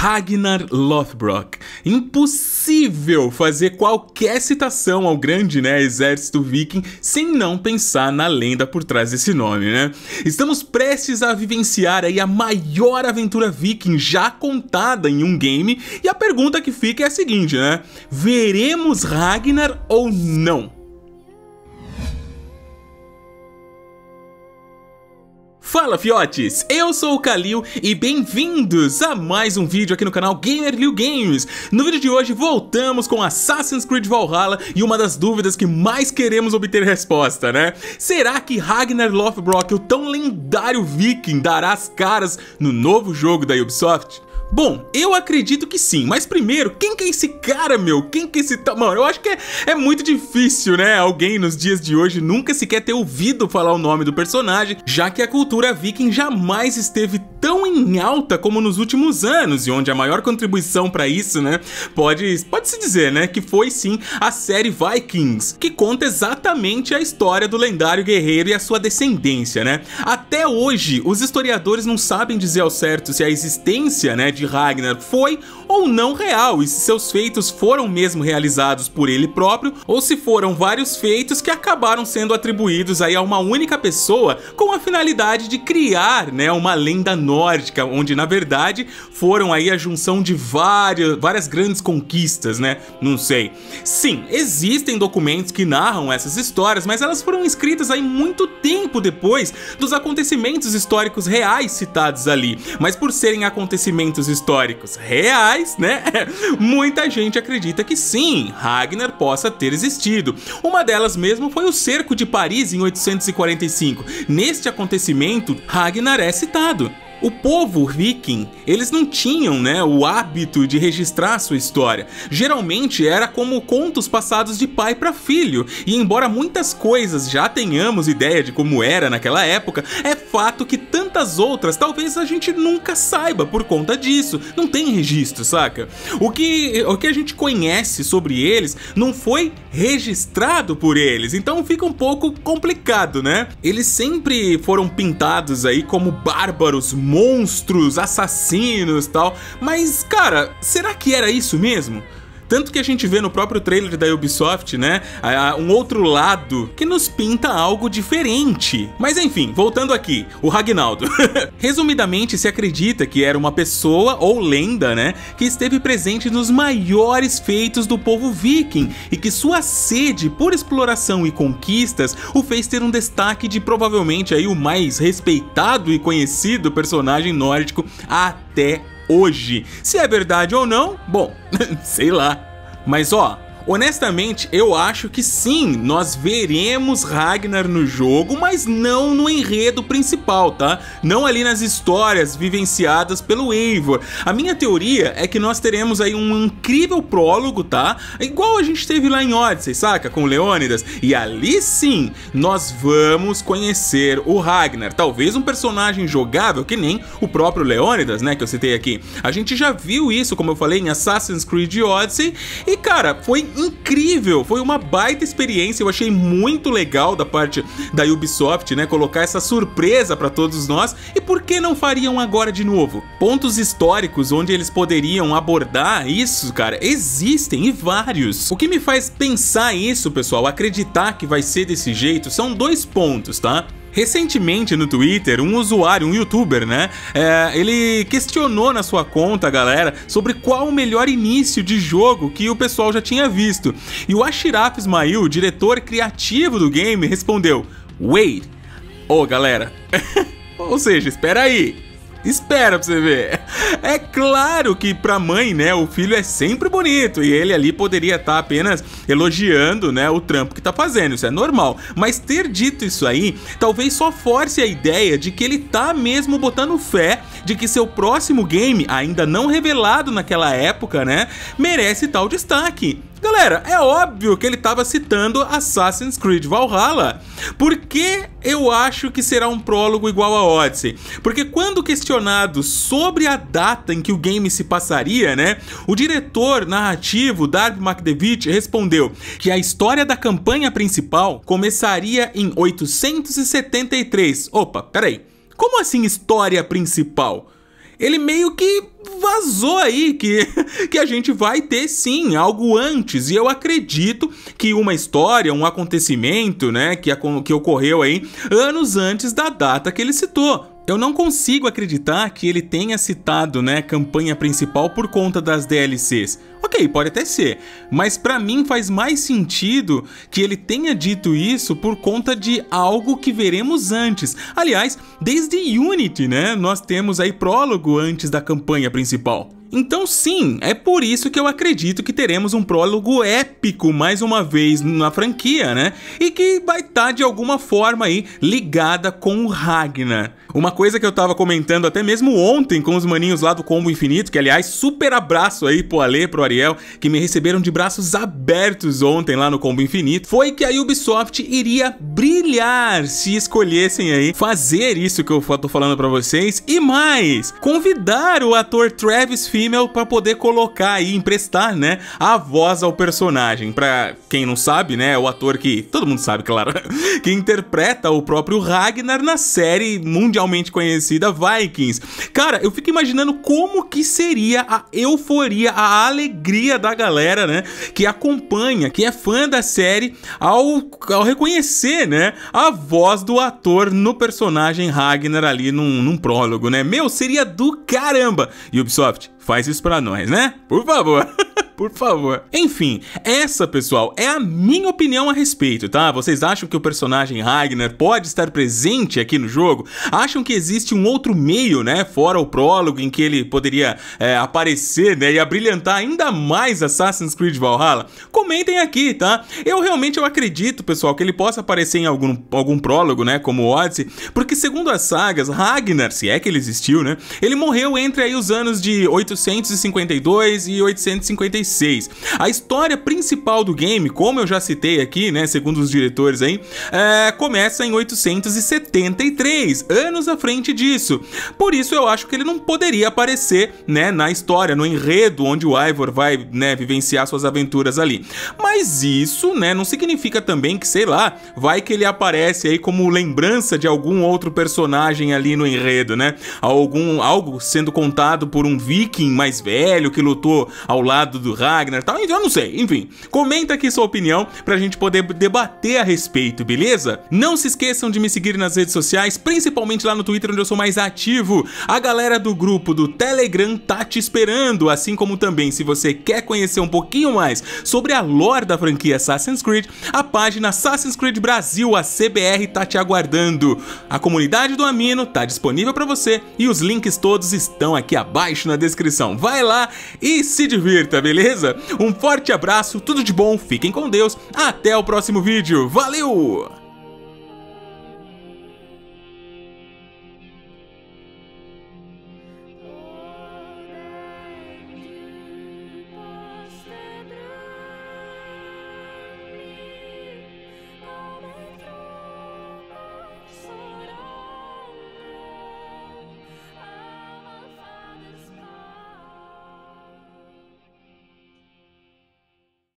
Ragnar Lothbrok. Impossível fazer qualquer citação ao grande, né, exército viking sem não pensar na lenda por trás desse nome, né? Estamos prestes a vivenciar aí a maior aventura viking já contada em um game, e a pergunta que fica é a seguinte, né? Veremos Ragnar ou não? Fala, fiotes! Eu sou o Kalil e bem-vindos a mais um vídeo aqui no canal Gamer Liu Games. No vídeo de hoje voltamos com Assassin's Creed Valhalla e uma das dúvidas que mais queremos obter resposta, né? Será que Ragnar Lothbrok, o tão lendário viking, dará as caras no novo jogo da Ubisoft? Bom, eu acredito que sim, mas primeiro, quem que é esse cara, meu? Quem que é esse tal? Mano, eu acho que é muito difícil, né? Alguém nos dias de hoje nunca sequer ter ouvido falar o nome do personagem, já que a cultura viking jamais esteve tão em alta como nos últimos anos, e onde a maior contribuição para isso, né, pode-se dizer, né, que foi sim a série Vikings, que conta exatamente a história do lendário guerreiro e a sua descendência, né? Até hoje, os historiadores não sabem dizer ao certo se a existência, né, de Ragnar foi ou não real, e se seus feitos foram mesmo realizados por ele próprio, ou se foram vários feitos que acabaram sendo atribuídos aí a uma única pessoa com a finalidade de criar, né, uma lenda nórdica, onde na verdade foram aí a junção de várias grandes conquistas, né? Não sei. Sim, existem documentos que narram essas histórias, mas elas foram escritas aí muito tempo depois dos acontecimentos históricos reais citados ali, mas por serem acontecimentos históricos reais, né? Muita gente acredita que sim, Ragnar possa ter existido. Uma delas mesmo foi o Cerco de Paris em 845. Neste acontecimento, Ragnar é citado. O povo viking, eles não tinham, né, o hábito de registrar sua história. Geralmente era como contos passados de pai para filho, e embora muitas coisas já tenhamos ideia de como era naquela época, é fato que tantas outras talvez a gente nunca saiba por conta disso, não tem registro, saca? O que a gente conhece sobre eles não foi registrado por eles, então fica um pouco complicado, né? Eles sempre foram pintados aí como bárbaros, monstros, assassinos e tal, mas cara, será que era isso mesmo? Tanto que a gente vê no próprio trailer da Ubisoft, né, um outro lado que nos pinta algo diferente. Mas enfim, voltando aqui, o Ragnaldo. Resumidamente, se acredita que era uma pessoa ou lenda, né, que esteve presente nos maiores feitos do povo viking e que sua sede por exploração e conquistas o fez ter um destaque de provavelmente aí o mais respeitado e conhecido personagem nórdico até hoje. Se é verdade ou não, bom, sei lá. Mas ó, honestamente, eu acho que sim, nós veremos Ragnar no jogo, mas não no enredo principal, tá? Não ali nas histórias vivenciadas pelo Eivor. A minha teoria é que nós teremos aí um incrível prólogo, tá? Igual a gente teve lá em Odyssey, saca? Com Leônidas. E ali sim, nós vamos conhecer o Ragnar. Talvez um personagem jogável que nem o próprio Leônidas, né? Que eu citei aqui. A gente já viu isso, como eu falei, em Assassin's Creed Odyssey. E cara, foi incrível, foi uma baita experiência, eu achei muito legal da parte da Ubisoft, né, colocar essa surpresa para todos nós, e por que não fariam agora de novo? Pontos históricos onde eles poderiam abordar isso, cara, existem, e vários. O que me faz pensar isso, pessoal, acreditar que vai ser desse jeito, são dois pontos, tá? Recentemente no Twitter, um usuário, um youtuber, né, ele questionou na sua conta, galera, sobre qual o melhor início de jogo que o pessoal já tinha visto. E o Ashraf Ismail, o diretor criativo do game, respondeu: "Wait, ô galera." Ou seja, espera aí. Espera pra você ver. É claro que pra mãe, né, o filho é sempre bonito, e ele ali poderia estar apenas elogiando, né, o trampo que tá fazendo, isso é normal. Mas ter dito isso aí, talvez só force a ideia de que ele tá mesmo botando fé de que seu próximo game, ainda não revelado naquela época, né, merece tal destaque. Galera, é óbvio que ele estava citando Assassin's Creed Valhalla. Por que eu acho que será um prólogo igual a Odyssey? Porque quando questionado sobre a data em que o game se passaria, né, o diretor narrativo Darby McDevitt respondeu que a história da campanha principal começaria em 873. Opa, peraí, como assim história principal? Ele meio que vazou aí que a gente vai ter sim algo antes, e eu acredito que uma história, um acontecimento, né, que ocorreu aí anos antes da data que ele citou. Eu não consigo acreditar que ele tenha citado, né, campanha principal por conta das DLCs. Ok, pode até ser, mas pra mim faz mais sentido que ele tenha dito isso por conta de algo que veremos antes. Aliás, desde Unity, né, nós temos aí prólogo antes da campanha principal. Então sim, é por isso que eu acredito que teremos um prólogo épico mais uma vez na franquia, né? E que vai estar de alguma forma aí ligada com o Ragnar. Uma coisa que eu tava comentando até mesmo ontem com os maninhos lá do Combo Infinito, que aliás, super abraço aí pro Ale, pro Ariel, que me receberam de braços abertos ontem lá no Combo Infinito, foi que a Ubisoft iria brilhar se escolhessem aí fazer isso que eu tô falando pra vocês, e mais, convidar o ator Travis Fimmel para poder colocar aí, emprestar, né, a voz ao personagem. Para quem não sabe, né, o ator que todo mundo sabe, claro, que interpreta o próprio Ragnar na série mundialmente conhecida Vikings. Cara, eu fico imaginando como que seria a euforia, a alegria da galera, né, que acompanha, que é fã da série, ao reconhecer, né, a voz do ator no personagem Ragnar ali num prólogo, né? Meu, seria do caramba! E Ubisoft, faz isso pra nós, né? Por favor. Por favor. Enfim, essa, pessoal, é a minha opinião a respeito, tá? Vocês acham que o personagem Ragnar pode estar presente aqui no jogo? Acham que existe um outro meio, né, fora o prólogo, em que ele poderia aparecer, né, e abrilhantar ainda mais Assassin's Creed Valhalla? Comentem aqui, tá? Eu realmente acredito, pessoal, que ele possa aparecer em algum prólogo, né, como Odyssey, porque segundo as sagas, Ragnar, se é que ele existiu, né, ele morreu entre aí os anos de 852 e 856. A história principal do game, como eu já citei aqui, né, segundo os diretores aí, começa em 873, anos à frente disso. Por isso eu acho que ele não poderia aparecer, né, na história, no enredo onde o Eivor vai, né, vivenciar suas aventuras ali. Mas isso, né, não significa também que, sei lá, vai que ele aparece aí como lembrança de algum outro personagem ali no enredo, né? Algo sendo contado por um viking mais velho que lutou ao lado do Ragnar e tal, eu não sei, enfim. Comenta aqui sua opinião pra gente poder debater a respeito, beleza? Não se esqueçam de me seguir nas redes sociais, principalmente lá no Twitter, onde eu sou mais ativo. A galera do grupo do Telegram tá te esperando, assim como também, se você quer conhecer um pouquinho mais sobre a lore da franquia Assassin's Creed, a página Assassin's Creed Brasil, a CBR, tá te aguardando. A comunidade do Amino tá disponível pra você e os links todos estão aqui abaixo na descrição. Vai lá e se divirta, beleza? Um forte abraço, tudo de bom, fiquem com Deus, até o próximo vídeo, valeu!